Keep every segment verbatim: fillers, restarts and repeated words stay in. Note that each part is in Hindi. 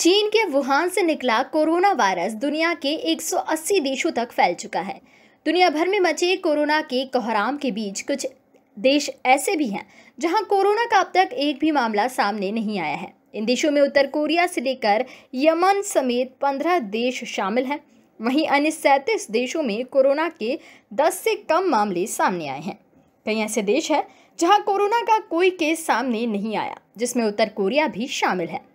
चीन के वुहान से निकला कोरोना वायरस दुनिया के एक सौ अस्सी देशों तक फैल चुका है। दुनिया भर में मचे कोरोना के कोहराम के बीच कुछ देश ऐसे भी हैं जहां कोरोना का अब तक एक भी मामला सामने नहीं आया है। इन देशों में उत्तर कोरिया से लेकर यमन समेत पंद्रह देश शामिल हैं। वहीं अन्य सैंतीस देशों में कोरोना के दस से कम मामले सामने आए हैं। कई ऐसे देश हैं जहां कोरोना का कोई केस सामने नहीं आया, जिसमें उत्तर कोरिया भी शामिल है।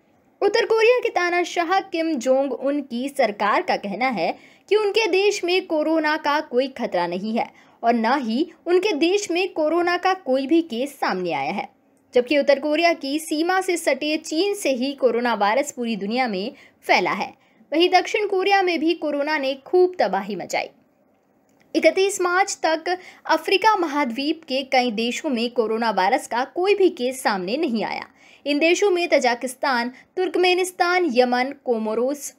उत्तर कोरिया के तानाशाह किम जोंग उन की सरकार का कहना है कि उनके देश में कोरोना का कोई खतरा नहीं है और न ही उनके देश में कोरोना का कोई भी केस सामने आया है, जबकि उत्तर कोरिया की सीमा से सटे चीन से ही कोरोना वायरस पूरी दुनिया में फैला है। वहीं दक्षिण कोरिया में भी कोरोना ने खूब तबाही मचाई। इकतीस मार्च तक अफ्रीका महाद्वीप के कई देशों में कोरोना वायरस का कोई भी केस सामने नहीं आया। इन देशों में Tajikistan, Turkmenistan, Yemen, Comoros,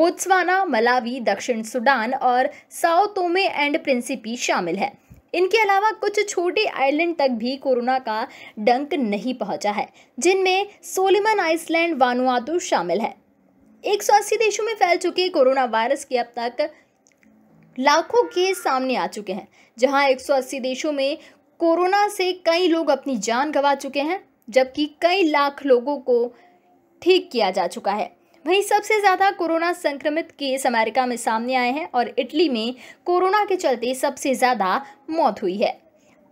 Botswana, Malawi, दक्षिण सूडान और साओ टोमे एंड प्रिंसिपी शामिल है। इनके अलावा कुछ छोटे आइलैंड तक भी कोरोना का डंक नहीं पहुंचा है, जिनमें सोलोमन आइसलैंड, वानुआत शामिल है। एक सौ अस्सी देशों में फैल चुके कोरोना वायरस के अब तक लाखों केस सामने आ चुके हैं, जहां एक सौ अस्सी देशों में कोरोना से कई लोग अपनी जान गंवा चुके हैं, जबकि कई लाख लोगों को ठीक किया जा चुका है। वहीं सबसे ज़्यादा कोरोना संक्रमित केस अमेरिका में सामने आए हैं और इटली में कोरोना के चलते सबसे ज़्यादा मौत हुई है।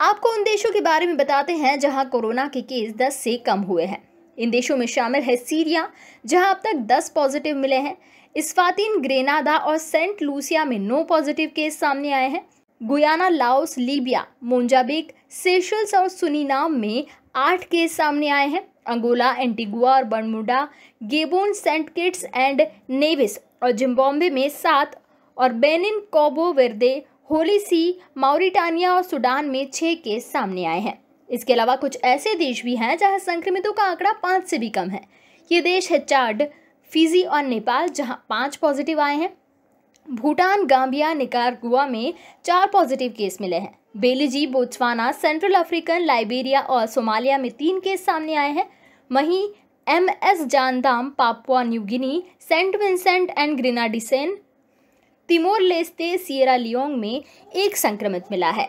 आपको उन देशों के बारे में बताते हैं जहां कोरोना के केस दस से कम हुए हैं। इन देशों में शामिल है सीरिया, जहां अब तक दस पॉजिटिव मिले हैं। इस्फातीन, ग्रेनाडा और सेंट लूसिया में नौ पॉजिटिव केस सामने आए हैं। Guyana, Laos, Libya, Mozambique, Seychelles और सुनी नाम में आठ केस सामने आए हैं। अंगोला, एंटीगुआ और Bermuda, Gabon, Saint Kitts and Nevis और जिम्बाब्वे में सात और बेनिन, कोबोवेदे, होलीसी, माउरिटानिया और सूडान में छः केस सामने आए हैं। इसके अलावा कुछ ऐसे देश भी हैं जहां संक्रमितों का आंकड़ा पाँच से भी कम है। ये देश है चार्ड, फिजी और नेपाल, जहां पाँच पॉजिटिव आए हैं। भूटान, गाम्बिया, निकारगुआ में चार पॉजिटिव केस मिले हैं। Belize, Botswana, Central African, Liberia और सोमालिया में तीन केस सामने आए हैं। वहीं M S Zaandam, Papua New Guinea, Saint Vincent and Grenadines, Timor Leste, Sierra Leone में एक संक्रमित मिला है।